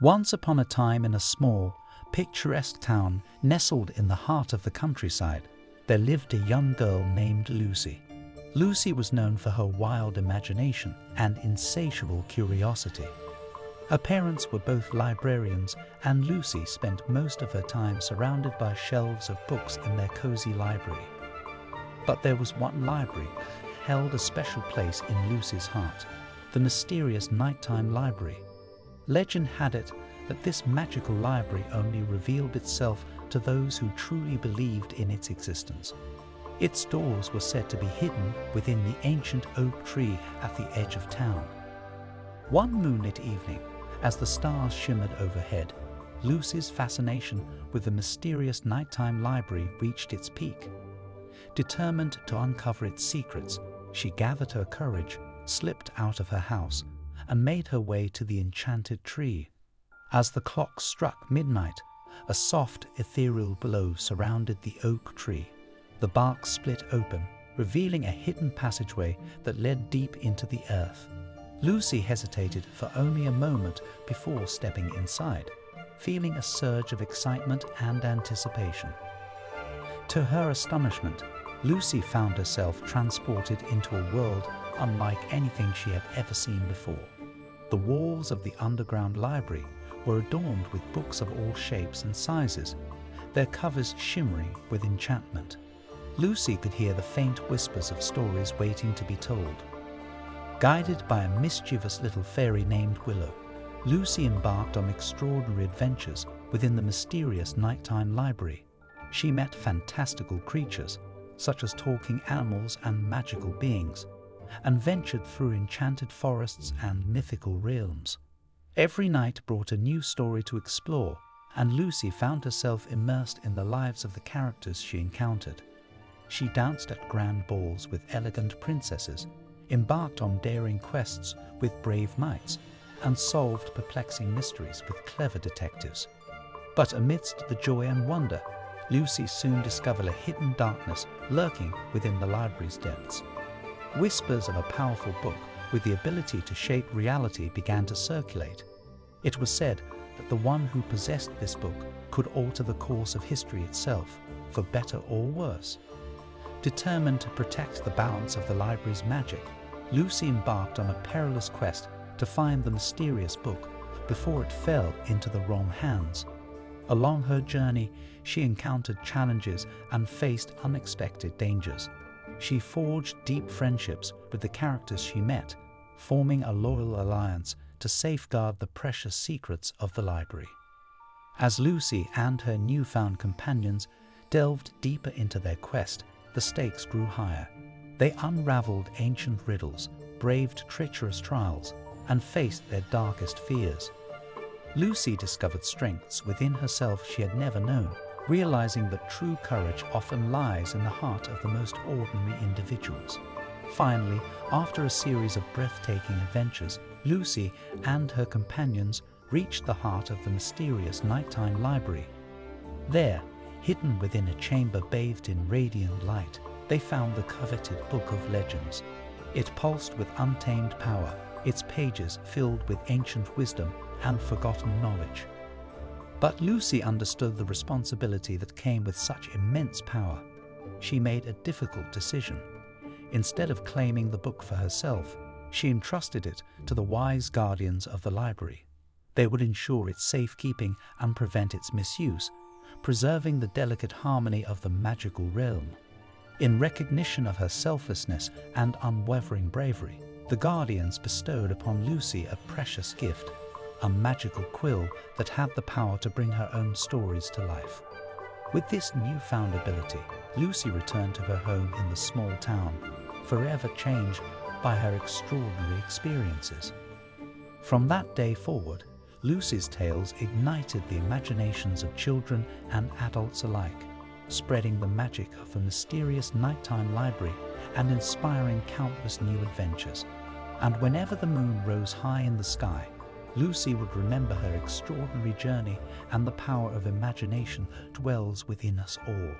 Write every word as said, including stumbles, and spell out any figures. Once upon a time, in a small, picturesque town nestled in the heart of the countryside, there lived a young girl named Lucy. Lucy was known for her wild imagination and insatiable curiosity. Her parents were both librarians, and Lucy spent most of her time surrounded by shelves of books in their cozy library. But there was one library that held a special place in Lucy's heart, the mysterious nighttime library. Legend had it that this magical library only revealed itself to those who truly believed in its existence. Its doors were said to be hidden within the ancient oak tree at the edge of town. One moonlit evening, as the stars shimmered overhead, Lucy's fascination with the mysterious nighttime library reached its peak. Determined to uncover its secrets, she gathered her courage, slipped out of her house, and made her way to the enchanted tree. As the clock struck midnight, a soft, ethereal glow surrounded the oak tree. The bark split open, revealing a hidden passageway that led deep into the earth. Lucy hesitated for only a moment before stepping inside, feeling a surge of excitement and anticipation. To her astonishment, Lucy found herself transported into a world unlike anything she had ever seen before. The walls of the underground library were adorned with books of all shapes and sizes, their covers shimmering with enchantment. Lucy could hear the faint whispers of stories waiting to be told. Guided by a mischievous little fairy named Willow, Lucy embarked on extraordinary adventures within the mysterious nighttime library. She met fantastical creatures, such as talking animals and magical beings, and ventured through enchanted forests and mythical realms. Every night brought a new story to explore, and Lucy found herself immersed in the lives of the characters she encountered. She danced at grand balls with elegant princesses, embarked on daring quests with brave knights, and solved perplexing mysteries with clever detectives. But amidst the joy and wonder, Lucy soon discovered a hidden darkness lurking within the library's depths. Whispers of a powerful book with the ability to shape reality began to circulate. It was said that the one who possessed this book could alter the course of history itself, for better or worse. Determined to protect the balance of the library's magic, Lucy embarked on a perilous quest to find the mysterious book before it fell into the wrong hands. Along her journey, she encountered challenges and faced unexpected dangers. She forged deep friendships with the characters she met, forming a loyal alliance to safeguard the precious secrets of the library. As Lucy and her newfound companions delved deeper into their quest, the stakes grew higher. They unraveled ancient riddles, braved treacherous trials, and faced their darkest fears. Lucy discovered strengths within herself she had never known, realizing that true courage often lies in the heart of the most ordinary individuals. Finally, after a series of breathtaking adventures, Lucy and her companions reached the heart of the mysterious nighttime library. There, hidden within a chamber bathed in radiant light, they found the coveted Book of Legends. It pulsed with untamed power, its pages filled with ancient wisdom and forgotten knowledge. But Lucy understood the responsibility that came with such immense power. She made a difficult decision. Instead of claiming the book for herself, she entrusted it to the wise guardians of the library. They would ensure its safekeeping and prevent its misuse, preserving the delicate harmony of the magical realm. In recognition of her selflessness and unwavering bravery, the guardians bestowed upon Lucy a precious gift, a magical quill that had the power to bring her own stories to life. With this newfound ability, Lucy returned to her home in the small town, forever changed by her extraordinary experiences. From that day forward, Lucy's tales ignited the imaginations of children and adults alike, spreading the magic of the mysterious nighttime library and inspiring countless new adventures. And whenever the moon rose high in the sky, Lucy would remember her extraordinary journey, and the power of imagination dwells within us all.